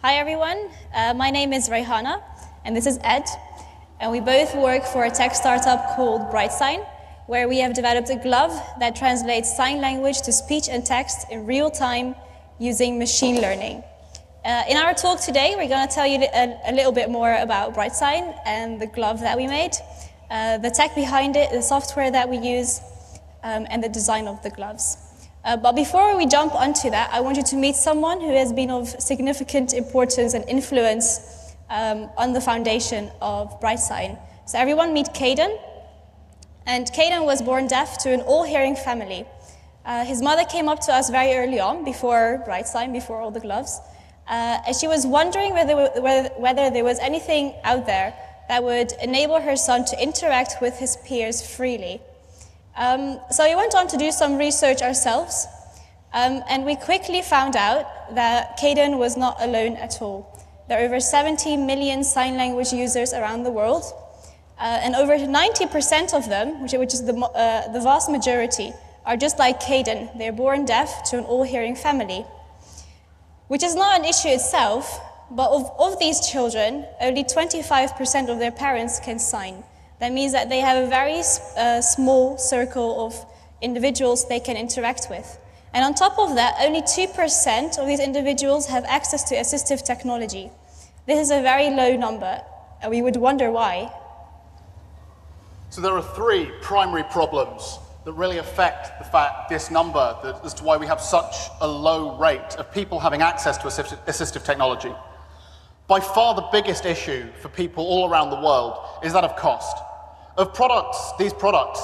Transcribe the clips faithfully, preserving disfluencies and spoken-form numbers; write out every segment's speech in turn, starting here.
Hi everyone, uh, my name is Rehana and this is Ed, and we both work for a tech startup called BrightSign, where we have developed a glove that translates sign language to speech and text in real time using machine learning. Uh, in our talk today, we're going to tell you a, a little bit more about BrightSign and the glove that we made, uh, the tech behind it, the software that we use, um, and the design of the gloves. Uh, but before we jump onto that, I want you to meet someone who has been of significant importance and influence um, on the foundation of BrightSign. So everyone meet Caden. And Caden was born deaf to an all-hearing family. Uh, his mother came up to us very early on, before BrightSign, before all the gloves, uh, and she was wondering whether, whether, whether there was anything out there that would enable her son to interact with his peers freely. Um, so we went on to do some research ourselves, um, and we quickly found out that Caden was not alone at all. There are over seventy million sign language users around the world, uh, and over ninety percent of them, which, which is the, uh, the vast majority, are just like Caden. They're born deaf to an all-hearing family, which is not an issue itself, but of, of these children, only twenty-five percent of their parents can sign. That means that they have a very uh, small circle of individuals they can interact with. And on top of that, only two percent of these individuals have access to assistive technology. This is a very low number, and we would wonder why. So there are three primary problems that really affect the fact this number, that, as to why we have such a low rate of people having access to assistive, assistive technology. By far the biggest issue for people all around the world is that of cost. Of products, these products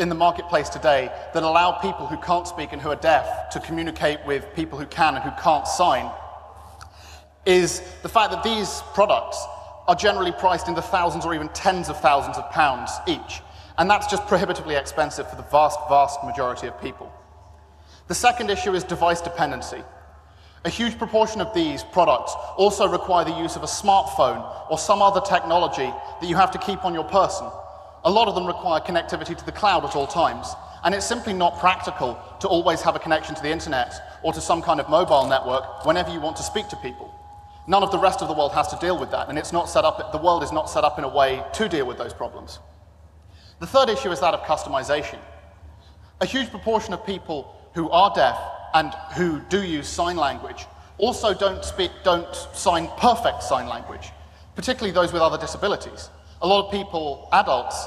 in the marketplace today that allow people who can't speak and who are deaf to communicate with people who can and who can't sign, is the fact that these products are generally priced in the thousands or even tens of thousands of pounds each. And that's just prohibitively expensive for the vast, vast majority of people. The second issue is device dependency. A huge proportion of these products also require the use of a smartphone or some other technology that you have to keep on your person. A lot of them require connectivity to the cloud at all times, and it's simply not practical to always have a connection to the internet or to some kind of mobile network whenever you want to speak to people. None of the rest of the world has to deal with that, and it's not set up, the world is not set up in a way to deal with those problems. The third issue is that of customization. A huge proportion of people who are deaf and who do use sign language also don't speak, don't sign perfect sign language, particularly those with other disabilities. A lot of people, adults,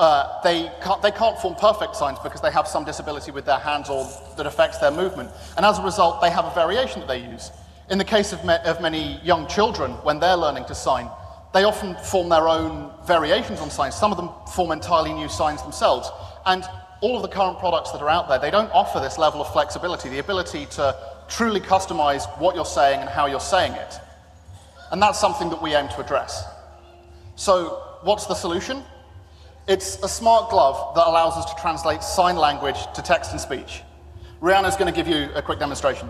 uh, they, can't, they can't form perfect signs because they have some disability with their hands or that affects their movement. And as a result, they have a variation that they use. In the case of, me, of many young children, when they're learning to sign, they often form their own variations on signs. Some of them form entirely new signs themselves. And all of the current products that are out there, they don't offer this level of flexibility, the ability to truly customize what you're saying and how you're saying it. And that's something that we aim to address. So what's the solution? It's a smart glove that allows us to translate sign language to text and speech. Rehana's going to give you a quick demonstration.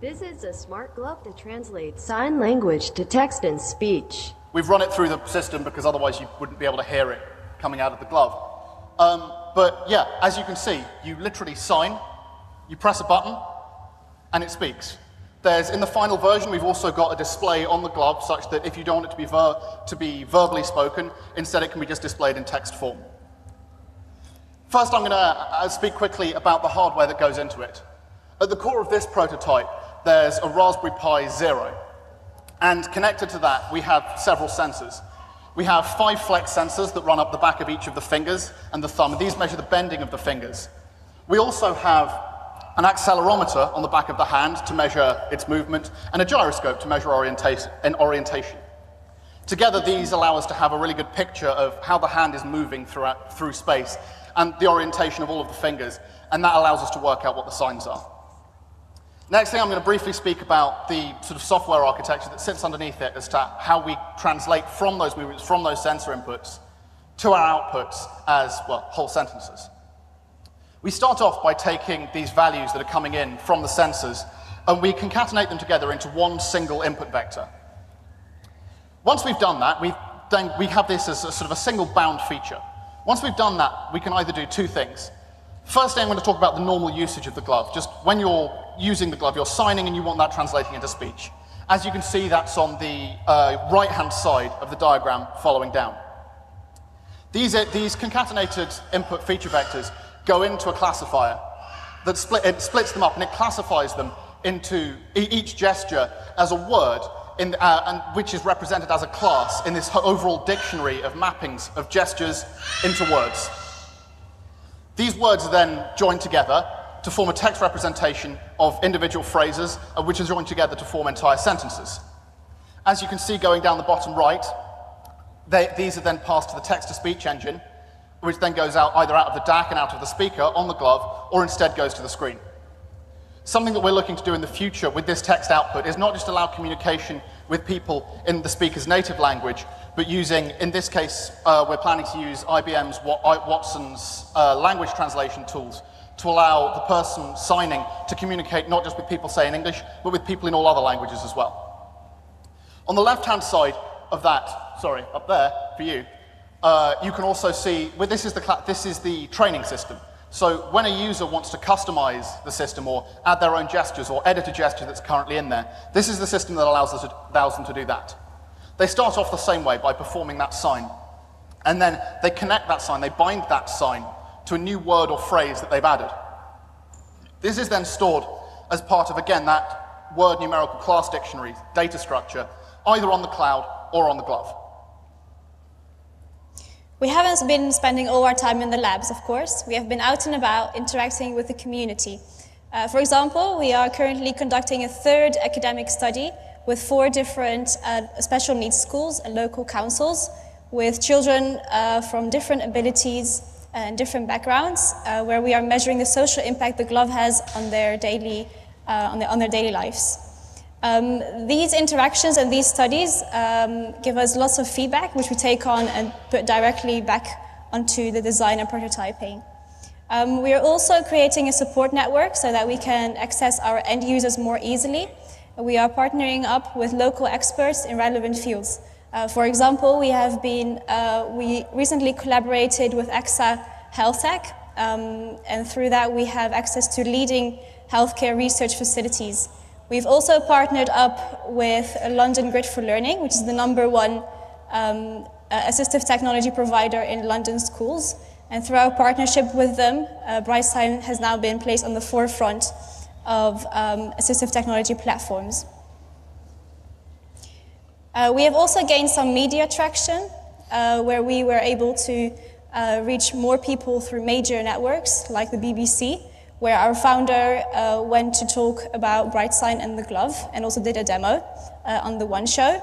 This is a smart glove that translates sign language to text and speech. We've run it through the system because otherwise you wouldn't be able to hear it coming out of the glove. Um, but yeah, as you can see, you literally sign, you press a button, and it speaks. There's, in the final version, we've also got a display on the glove such that if you don't want it to be, ver to be verbally spoken, instead it can be just displayed in text form. First, I'm going to speak quickly about the hardware that goes into it. At the core of this prototype, there's a Raspberry Pi Zero. And connected to that, we have several sensors. We have five flex sensors that run up the back of each of the fingers and the thumb. These measure the bending of the fingers. We also have an accelerometer on the back of the hand to measure its movement, and a gyroscope to measure orientation. Together, these allow us to have a really good picture of how the hand is moving throughout, through space, and the orientation of all of the fingers. And that allows us to work out what the signs are. Next thing, I'm going to briefly speak about the sort of software architecture that sits underneath it as to how we translate from those movements, from those sensor inputs, to our outputs as, well, whole sentences. We start off by taking these values that are coming in from the sensors, and we concatenate them together into one single input vector. Once we've done that, we've, then we have this as a sort of a single bound feature. Once we've done that, we can either do two things. Firstly, I'm going to talk about the normal usage of the glove. Just when you're using the glove, you're signing and you want that translating into speech. As you can see, that's on the uh, right-hand side of the diagram following down. These, are, these concatenated input feature vectors go into a classifier that split, it splits them up and it classifies them into each gesture as a word, in, uh, and which is represented as a class in this overall dictionary of mappings of gestures into words. These words are then joined together to form a text representation of individual phrases, which are joined together to form entire sentences. As you can see going down the bottom right, they, these are then passed to the text-to-speech engine, which then goes out either out of the D A C and out of the speaker on the glove, or instead goes to the screen. Something that we're looking to do in the future with this text output is not just allow communication with people in the speaker's native language, but using, in this case, uh, we're planning to use I B M's Watson's uh, language translation tools to allow the person signing to communicate not just with people, say, in English, but with people in all other languages as well. On the left-hand side of that, sorry, up there for you, uh, you can also see, well, this, is the this is the training system. So when a user wants to customize the system or add their own gestures or edit a gesture that's currently in there, this is the system that allows, us to, allows them to do that. They start off the same way by performing that sign, and then they connect that sign, they bind that sign to a new word or phrase that they've added. This is then stored as part of, again, that word numerical class dictionary data structure, either on the cloud or on the glove. We haven't been spending all our time in the labs, of course. We have been out and about interacting with the community. Uh, for example, we are currently conducting a third academic study with four different uh, special needs schools and local councils with children uh, from different abilities and different backgrounds, uh, where we are measuring the social impact the glove has on their daily, uh, on, their, on their daily lives. Um, these interactions and these studies um, give us lots of feedback, which we take on and put directly back onto the design and prototyping. Um, we are also creating a support network so that we can access our end users more easily. We are partnering up with local experts in relevant fields. Uh, for example, we have been, uh, we recently collaborated with EXA Health Tech, um, and through that we have access to leading healthcare research facilities. We've also partnered up with London Grid for Learning, which is the number one um, assistive technology provider in London schools. And through our partnership with them, uh, BrightSign has now been placed on the forefront of um, assistive technology platforms. Uh, we have also gained some media traction, uh, where we were able to uh, reach more people through major networks like the B B C, where our founder uh, went to talk about BrightSign and the glove, and also did a demo uh, on the One Show.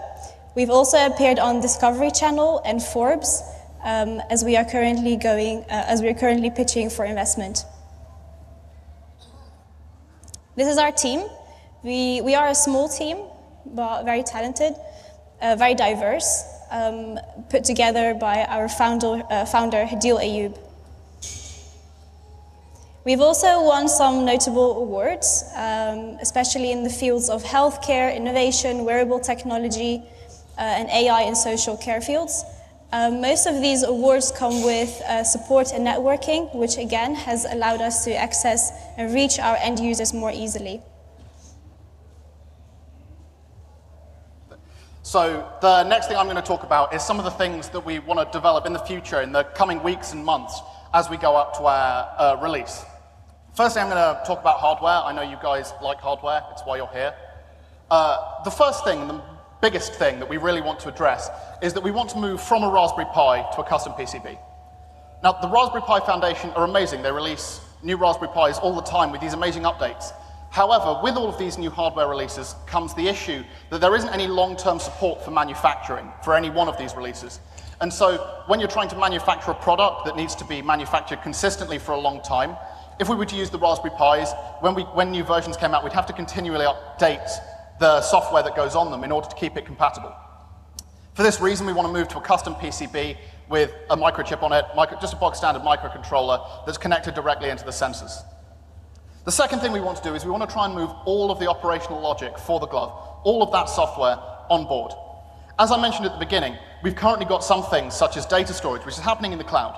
We've also appeared on Discovery Channel and Forbes, um, as we are currently going, uh, as we are currently pitching for investment. This is our team. We we are a small team, but very talented. Uh, very diverse, um, put together by our founder, uh, founder Hadeel Ayoub. We've also won some notable awards, um, especially in the fields of healthcare, innovation, wearable technology, uh, and A I and social care fields. Uh, most of these awards come with uh, support and networking, which again has allowed us to access and reach our end users more easily. So the next thing I'm going to talk about is some of the things that we want to develop in the future, in the coming weeks and months, as we go up to our uh, release. Firstly, I'm going to talk about hardware. I know you guys like hardware. It's why you're here. Uh, the first thing, the biggest thing that we really want to address is that we want to move from a Raspberry Pi to a custom P C B. Now, the Raspberry Pi Foundation are amazing. They release new Raspberry Pis all the time with these amazing updates. However, with all of these new hardware releases comes the issue that there isn't any long-term support for manufacturing for any one of these releases. And so when you're trying to manufacture a product that needs to be manufactured consistently for a long time, if we were to use the Raspberry Pis, when, we, when new versions came out, we'd have to continually update the software that goes on them in order to keep it compatible. For this reason, we want to move to a custom P C B with a microchip on it, micro, just a bog standard microcontroller that's connected directly into the sensors. The second thing we want to do is we want to try and move all of the operational logic for the glove, all of that software, on board. As I mentioned at the beginning, we've currently got some things such as data storage, which is happening in the cloud.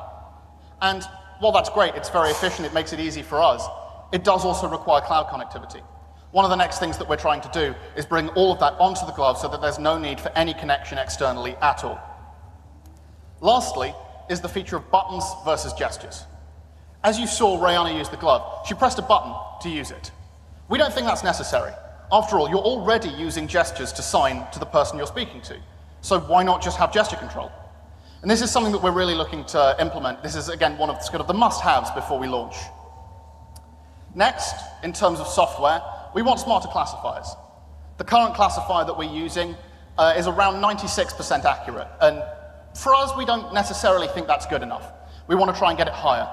And while that's great, it's very efficient, it makes it easy for us, it does also require cloud connectivity. One of the next things that we're trying to do is bring all of that onto the cloud so that there's no need for any connection externally at all. Lastly is the feature of buttons versus gestures. As you saw Rehana use the glove, she pressed a button to use it. We don't think that's necessary. After all, you're already using gestures to sign to the person you're speaking to. So why not just have gesture control? And this is something that we're really looking to implement. This is, again, one of the, sort of the must-haves before we launch. Next, in terms of software, we want smarter classifiers. The current classifier that we're using uh, is around ninety-six percent accurate. And for us, we don't necessarily think that's good enough. We want to try and get it higher.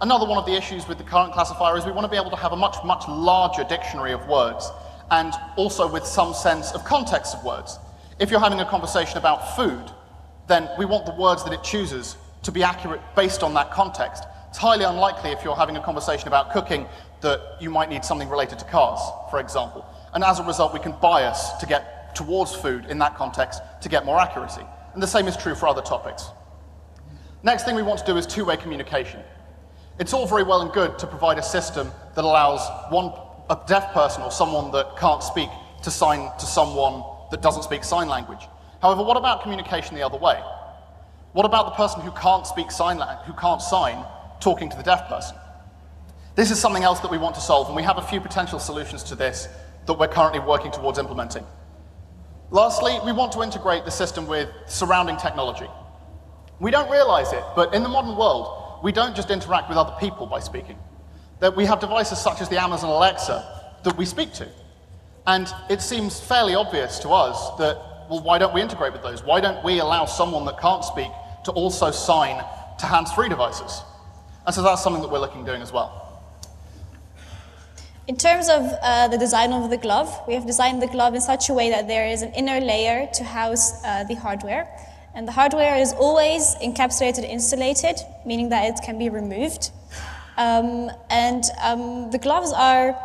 Another one of the issues with the current classifier is we want to be able to have a much, much larger dictionary of words, and also with some sense of context of words. If you're having a conversation about food, then we want the words that it chooses to be accurate based on that context. It's highly unlikely if you're having a conversation about cooking that you might need something related to cars, for example. And as a result, we can bias to get towards food in that context to get more accuracy. And the same is true for other topics. Next thing we want to do is two-way communication. It's all very well and good to provide a system that allows one, a deaf person or someone that can't speak to sign to someone that doesn't speak sign language. However, what about communication the other way? What about the person who can't speak sign language, who can't sign, talking to the deaf person? This is something else that we want to solve, and we have a few potential solutions to this that we're currently working towards implementing. Lastly, we want to integrate the system with surrounding technology. We don't realize it, but in the modern world, we don't just interact with other people by speaking. That we have devices such as the Amazon Alexa that we speak to. And it seems fairly obvious to us that, well, why don't we integrate with those? Why don't we allow someone that can't speak to also sign to hands-free devices? And so that's something that we're looking at doing as well. In terms of uh, the design of the glove, we have designed the glove in such a way that there is an inner layer to house uh, the hardware. And the hardware is always encapsulated, insulated, meaning that it can be removed. Um, and um, the gloves are,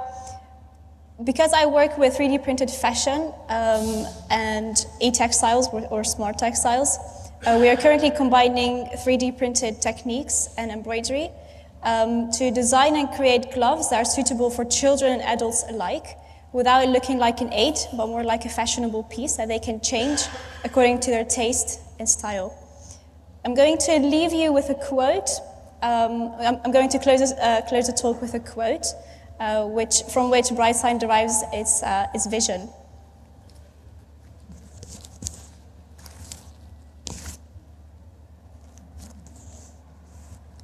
because I work with three D printed fashion um, and e-textiles or, or smart textiles, uh, we are currently combining three D printed techniques and embroidery um, to design and create gloves that are suitable for children and adults alike, without it looking like an aid, but more like a fashionable piece that they can change according to their taste and style. I'm going to leave you with a quote. Um, I'm, I'm going to close, uh, close the talk with a quote, uh, which, from which BrightSign derives its, uh, its vision.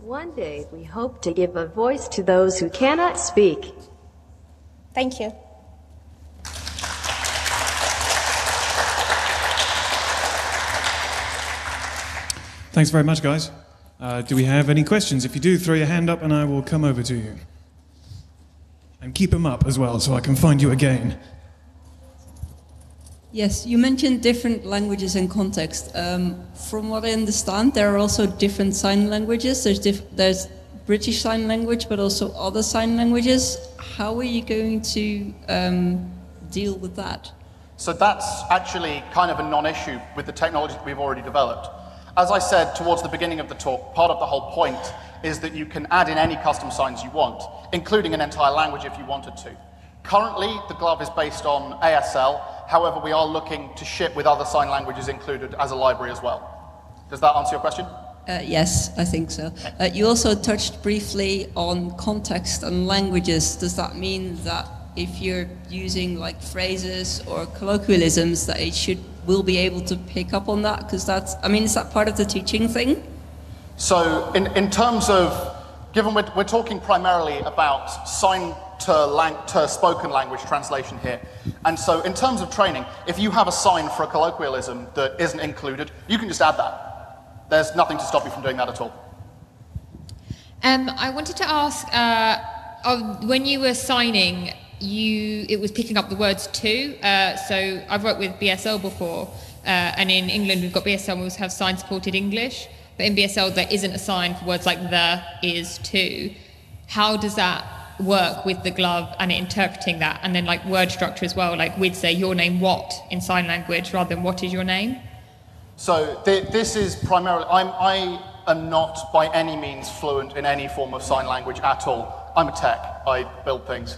One day, we hope to give a voice to those who cannot speak. Thank you. Thanks very much, guys. Uh, do we have any questions? If you do, throw your hand up and I will come over to you. And keep them up as well, so I can find you again. Yes, you mentioned different languages and context. Um, from what I understand, there are also different sign languages. There's, diff there's British Sign Language, but also other sign languages. How are you going to um, deal with that? So that's actually kind of a non-issue with the technology that we've already developed. As I said towards the beginning of the talk, part of the whole point is that you can add in any custom signs you want, including an entire language if you wanted to. Currently, the glove is based on A S L. However, we are looking to ship with other sign languages included as a library as well. Does that answer your question? Uh, yes, I think so. Uh, you also touched briefly on context and languages. Does that mean that if you're using like phrases or colloquialisms that it should will be able to pick up on that? Because that's, I mean, is that part of the teaching thing? So in, in terms of, given we're, we're talking primarily about sign to, lang to spoken language translation here. And so in terms of training, if you have a sign for a colloquialism that isn't included, you can just add that. There's nothing to stop you from doing that at all. Um, I wanted to ask, uh, of, when you were signing, You, it was picking up the words too. Uh, so I've worked with B S L before, uh, and in England we've got B S L. We also have sign-supported English, but in B S L there isn't a sign for words like the, is, to. How does that work with the glove and interpreting that, and then like word structure as well? Like we'd say your name what in sign language rather than what is your name. So th this is primarily, I'm, I am not by any means fluent in any form of sign language at all. I'm a tech, I build things.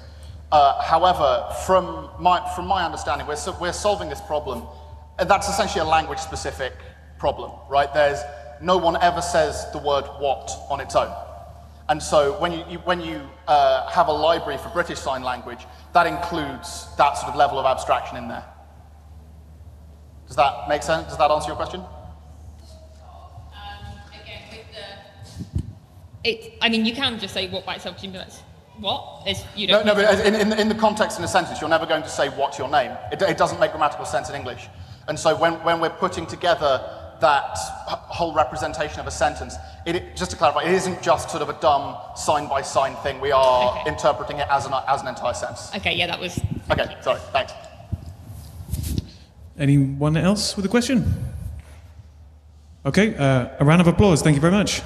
Uh, however, from my, from my understanding, we're, so, we're solving this problem, and that's essentially a language-specific problem, right? There's, no one ever says the word what on its own. And so when you, you, when you uh, have a library for British Sign Language, that includes that sort of level of abstraction in there. Does that make sense? Does that answer your question? Um, again, with the... It, I mean, you can just say what by itself, but that's what? It's, you don't no, no, but in, in, in the context in a sentence, you're never going to say what's your name. It, it doesn't make grammatical sense in English. And so when, when we're putting together that whole representation of a sentence, it, it, just to clarify, it isn't just sort of a dumb sign-by-sign thing. We are okay. interpreting it as an, as an entire sentence. Okay, yeah, that was... Okay, you. sorry, thanks. Anyone else with a question? Okay, uh, a round of applause. Thank you very much.